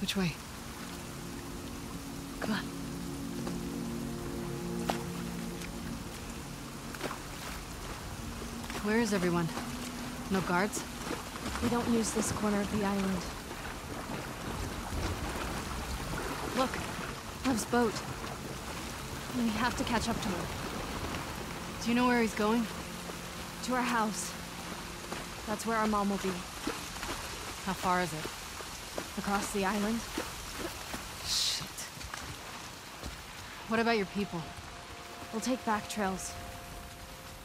Which way? Come on. Where is everyone? No guards? We don't use this corner of the island. Look, Lev's boat. We have to catch up to him. Do you know where he's going? To our house. That's where our mom will be. How far is it? Across the island? Shit. What about your people? We'll take back trails.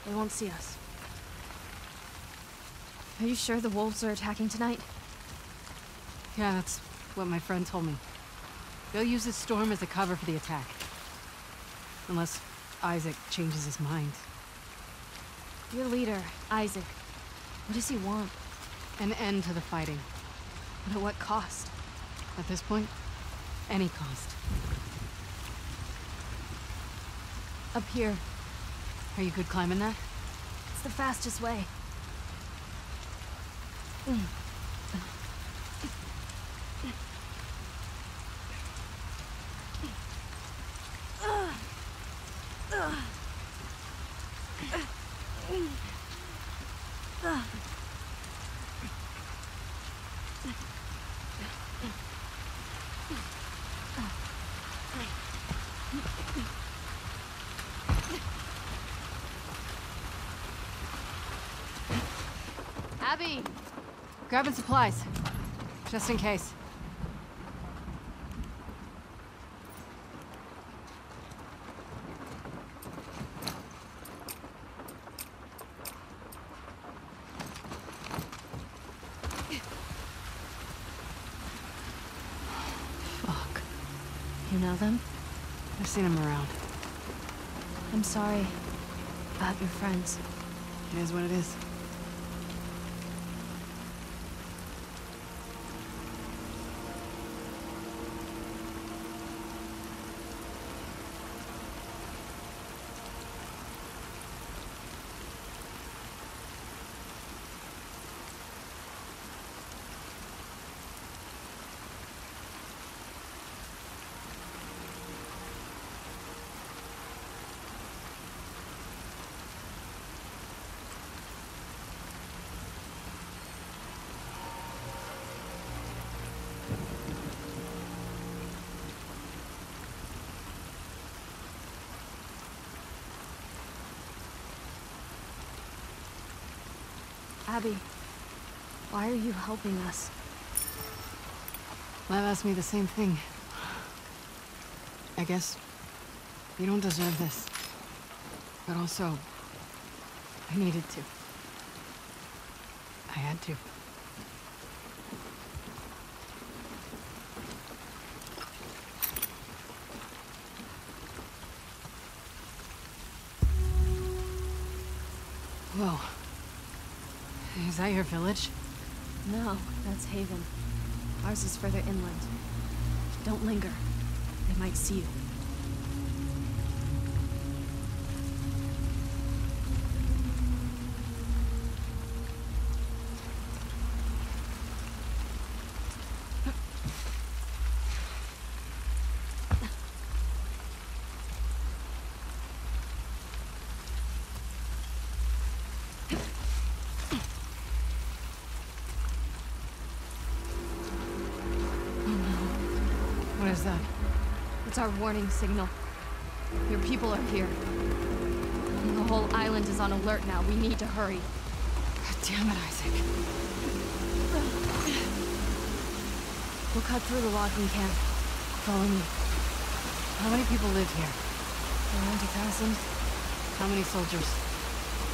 They won't see us. Are you sure the wolves are attacking tonight? Yeah, that's what my friend told me. They'll use this storm as a cover for the attack. Unless Isaac changes his mind. Your leader, Isaac. What does he want? An end to the fighting. But at what cost? At this point, any cost. Up here. Are you good climbing that? It's the fastest way. Abby! Grabbing supplies. Just in case. Fuck. You know them? I've seen them around. I'm sorry about your friends. It is what it is. Abby, why are you helping us? Lev asked me the same thing. I guess you don't deserve this. But also, I needed to. I had to. Whoa. Is that your village? No, that's Haven. Ours is further inland. Don't linger. They might see you. What is that? It's our warning signal. Your people are here. And the whole island is on alert now. We need to hurry. God damn it, Isaac. We'll cut through the logging camp. Follow me. How many people live here? Around 1,000. How many soldiers?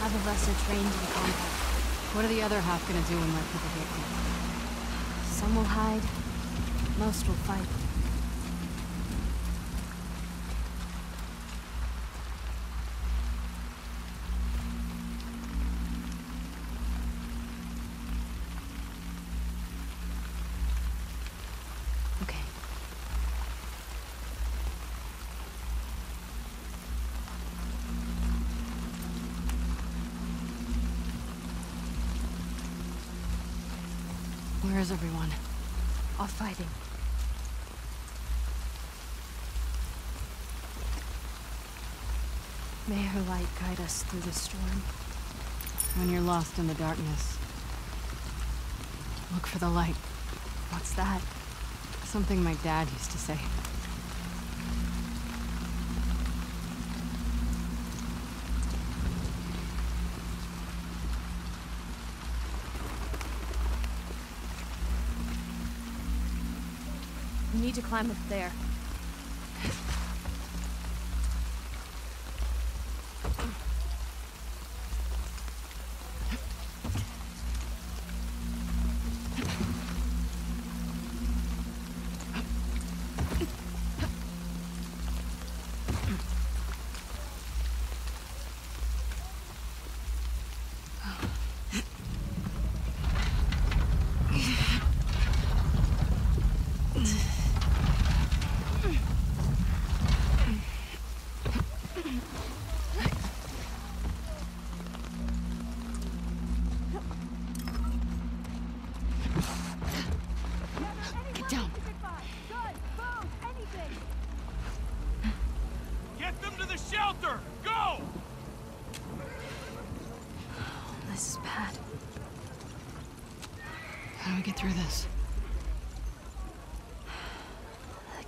Half of us are trained in combat. What are the other half gonna do when my people get here? Some will hide. Most will fight. Where is everyone? Off fighting. May her light guide us through the storm. When you're lost in the darkness, look for the light. What's that? Something my dad used to say. We need to climb up there.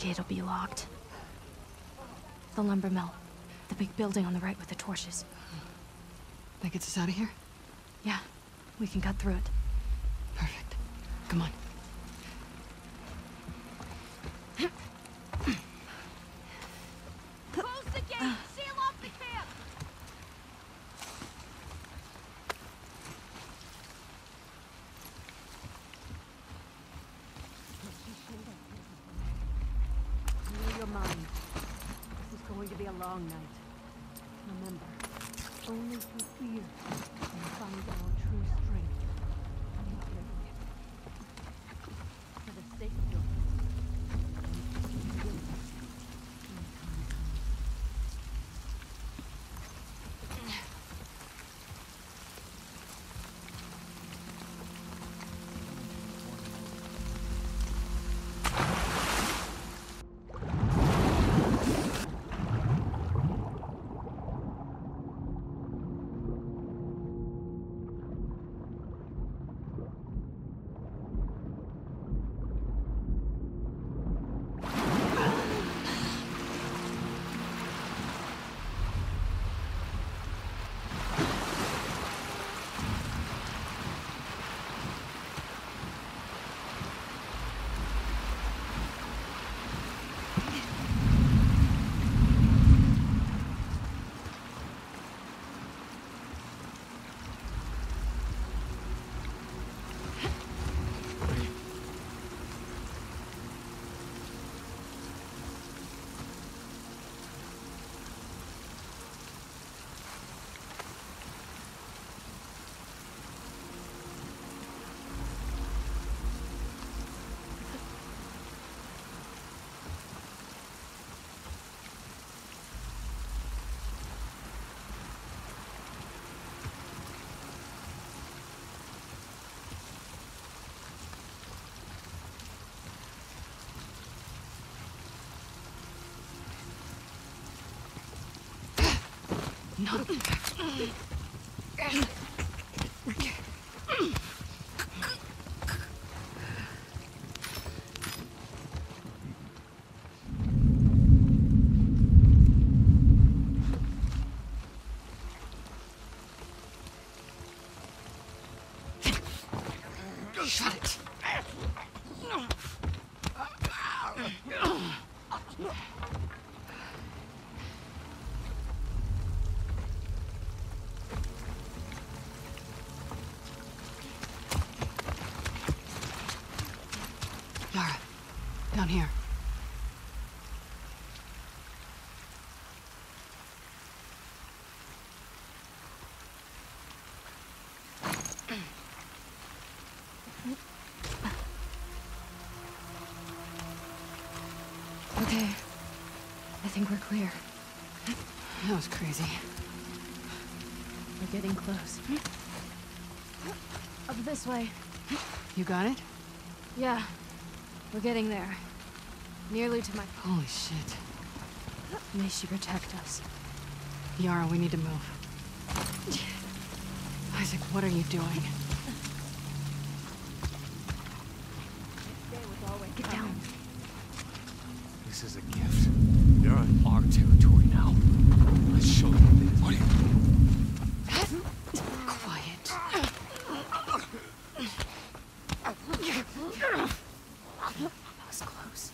It'll be locked. The lumber mill. The big building on the right with the torches. That gets us out of here? Yeah. We can cut through it. Perfect. Come on. Close the gate! Seal off the camp! Long night. Remember, only through fear can we find our true strength. For the sake of your no. Shut it. Here. Okay. I think we're clear. That was crazy. We're getting close. Up this way. You got it? Yeah. We're getting there. Nearly to my... Holy shit. May she protect us. Yara, we need to move. Isaac, what are you doing? Get down. This is a gift. They're on our territory now. Let's show them this. What are you... Quiet. That was close.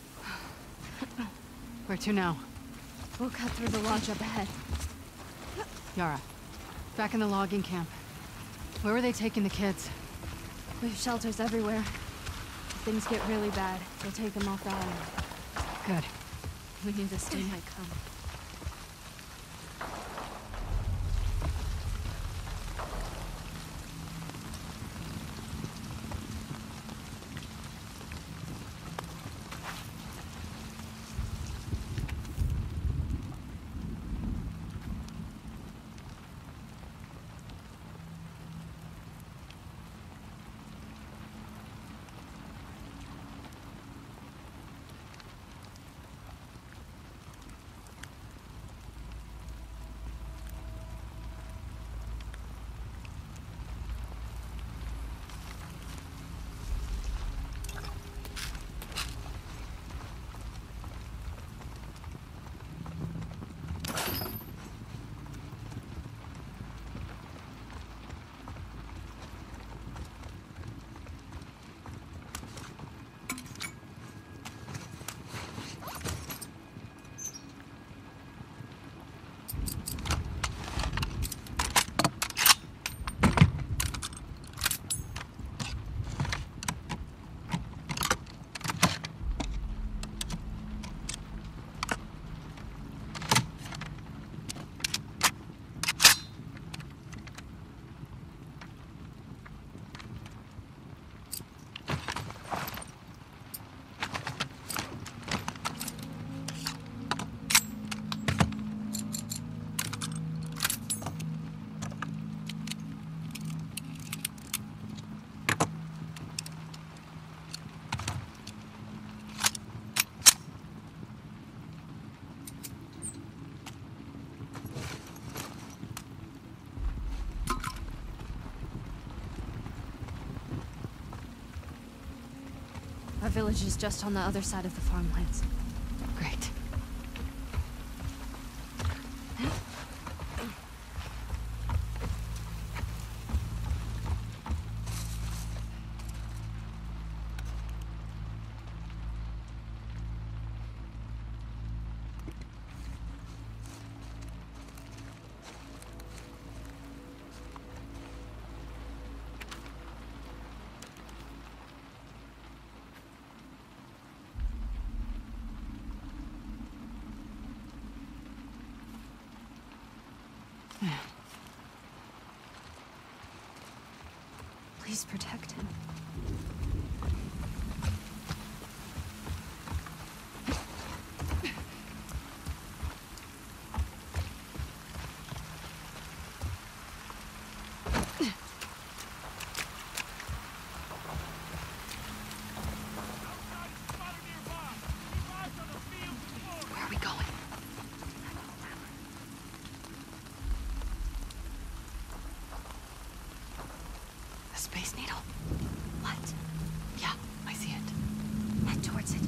Where to now? We'll cut through the lodge up ahead. Yara, back in the logging camp. Where were they taking the kids? We have shelters everywhere. If things get really bad, we'll take them off the island. Good. We knew this day might come. Our village is just on the other side of the farmlands. Great. Please protect him. Space needle. What? Yeah, I see it. Head towards it.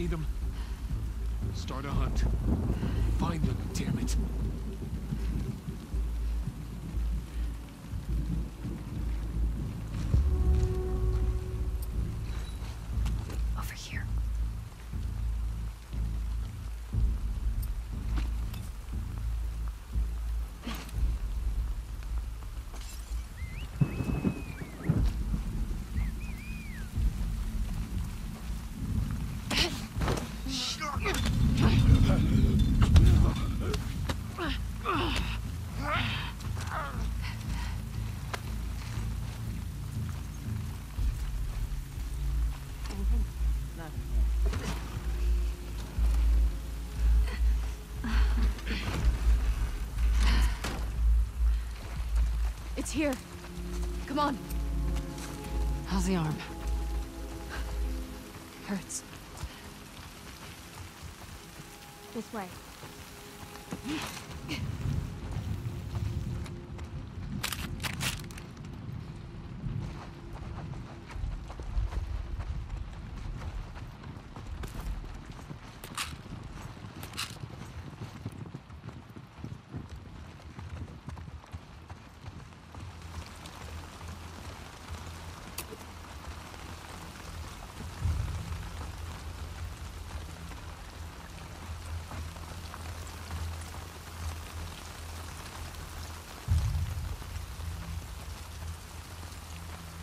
see them, start a hunt. Find them, damn it. It's here. Come on. How's the arm? Hurts. This way.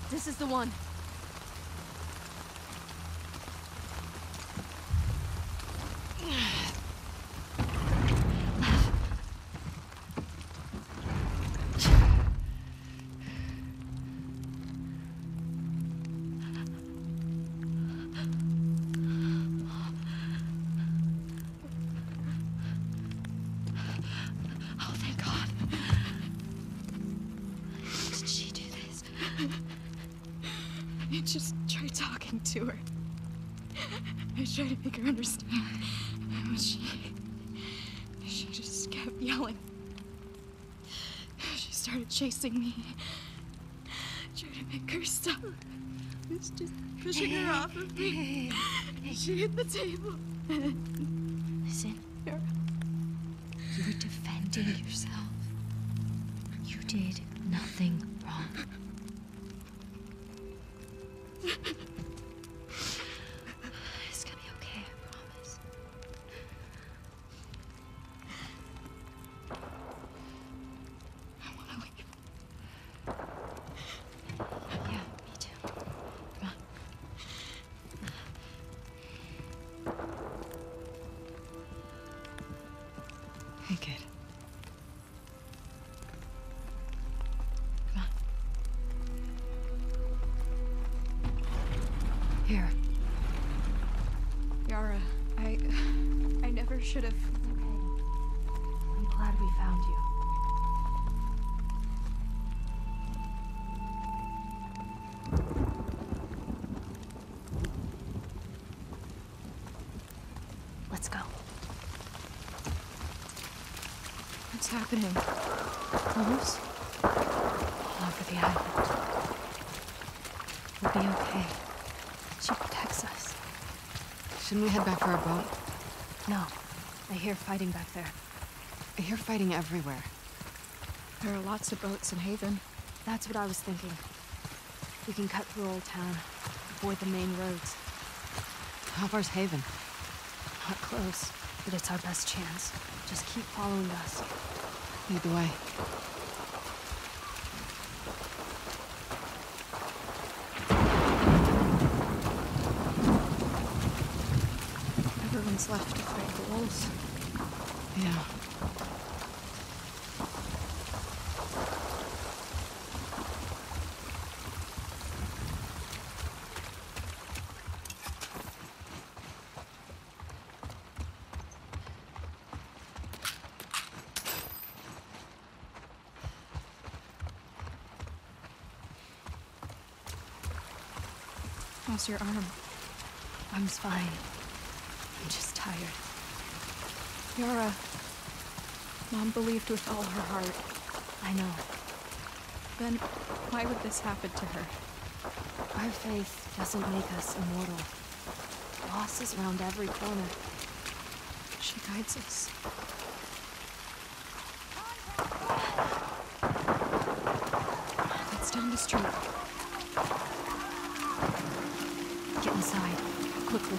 This is the one. Oh, thank God. She did this. I just tried talking to her. I tried to make her understand. But she just kept yelling. She started chasing me. I tried to make her stop. I was just pushing her off of me. She hit the table. Listen, Yara. You were defending yourself. You did nothing wrong. It's gonna be okay, I promise. I wanna leave. Yeah, me too. Come on. Hey, kid. Here. Yara, I never should have... It's okay. I'm glad we found you. Let's go. What's happening? Wolves? All over the island. We'll be okay. She protects us. Shouldn't we head back for our boat? No. I hear fighting back there. I hear fighting everywhere. There are lots of boats in Haven. That's what I was thinking. We can cut through Old Town, avoid the main roads. How far's Haven? Not close, but it's our best chance. Just keep following us. Lead the way. Left to fight the wolves. Yeah. How's your arm? I'm fine. I'm just tired. Yara... Mom believed with all her heart. I know. Then, why would this happen to her? Our faith doesn't make us immortal. Losses round every corner. She guides us. That's down the street. Get inside, quickly.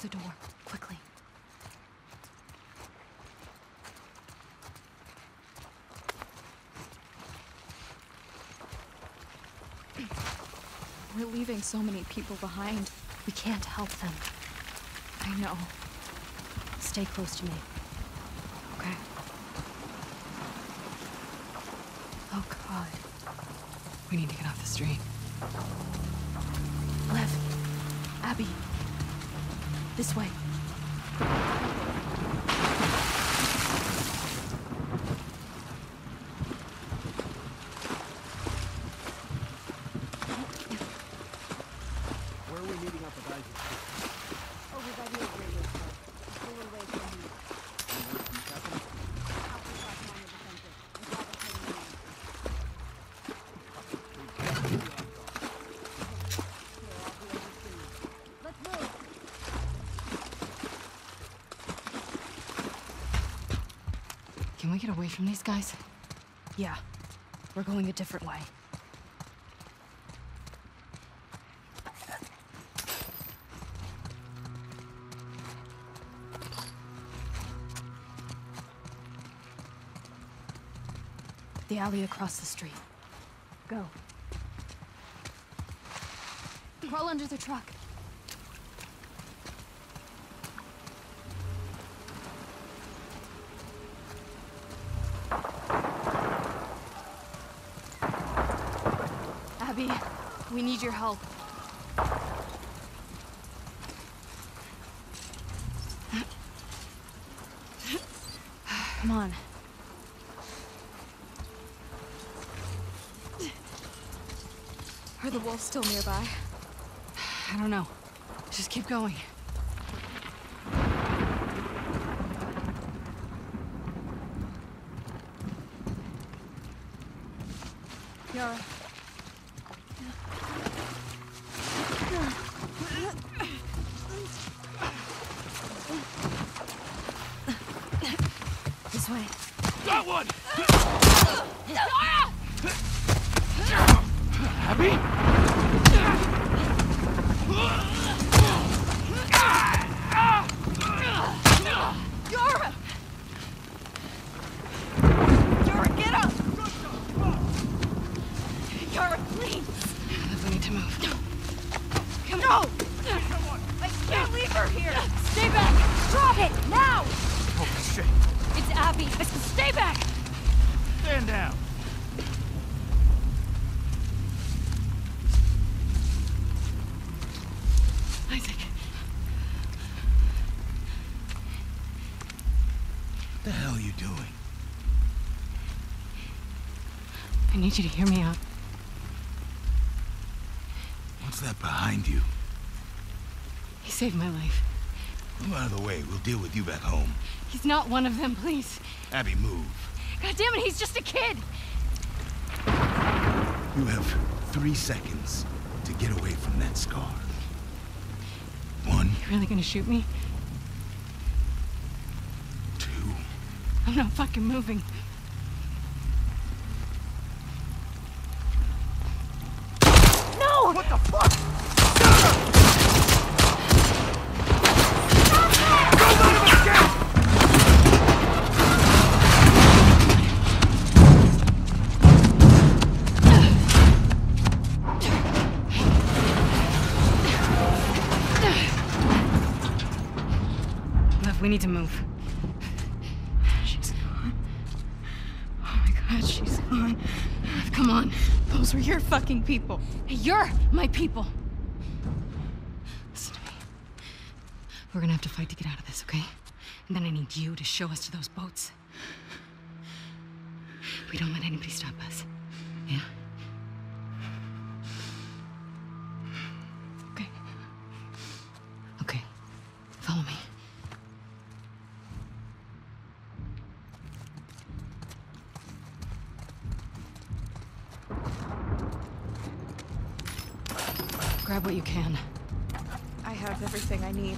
The door, quickly. We're leaving so many people behind. We can't help them. I know. Stay close to me. Okay? Oh, God. We need to get off the street. Lev. Abby. This way. Where are we meeting up with Isaac? Over by the old radio store. We're away from you. Let's move. Can we get away from these guys? Yeah. We're going a different way. The alley across the street. Go. Crawl under the truck. We need your help. Come on. Are the wolves still nearby? I don't know. Just keep going. Yara. This way. Got one! Yara! Abby? Yara! Yara, get up! Yara, please! We need to move. Come on! No! I can't leave her here! Stay back! Drop it! Now! Oh, shit. It's Abby. I said stay back! Stand down. Isaac. What the hell are you doing? I need you to hear me out. What's that behind you? He saved my life. Move out of the way. We'll deal with you back home. He's not one of them, please. Abby, move. God damn it, he's just a kid! You have 3 seconds to get away from that scar. 1. You really gonna shoot me? 2. I'm not fucking moving. No! What the fuck? We need to move. She's gone. Oh my God, she's gone. Come on. Those Those were your fucking people. You're my people. Listen to me. We're gonna have to fight to get out of this, okay? And then I need you to show us to those boats. We don't let anybody stop us. Yeah? Okay. Okay. Follow me. Grab what you can. I have everything I need.